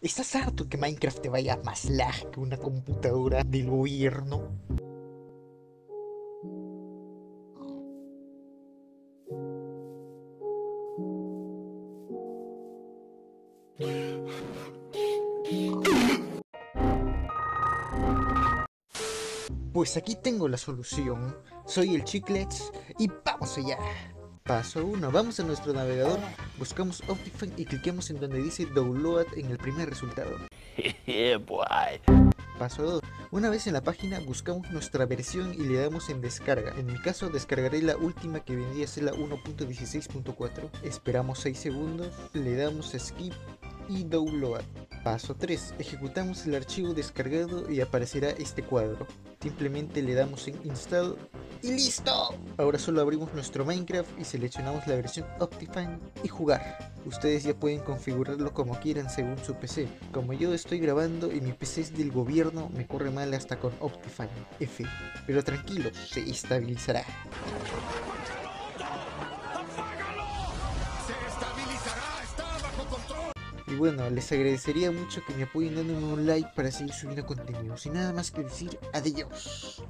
¿Estás harto que Minecraft te vaya más lag que una computadora del gobierno? Pues aquí tengo la solución. Soy el Chiclets y vamos allá. Paso 1, vamos a nuestro navegador, buscamos OptiFine y cliquemos en donde dice Download en el primer resultado. Paso 2, una vez en la página buscamos nuestra versión y le damos en descarga. En mi caso descargaré la última, que vendría a ser la 1.16.4. Esperamos 6 segundos, le damos a Skip y Download. Paso 3, ejecutamos el archivo descargado y aparecerá este cuadro. Simplemente le damos en Install y ¡listo! Ahora solo abrimos nuestro Minecraft y seleccionamos la versión OptiFine y jugar. Ustedes ya pueden configurarlo como quieran según su PC. Como yo estoy grabando y mi PC es del gobierno, me corre mal hasta con OptiFine F. Pero tranquilos, se estabilizará. Y bueno, les agradecería mucho que me apoyen dándome un like para seguir subiendo contenido. Sin nada más que decir, adiós.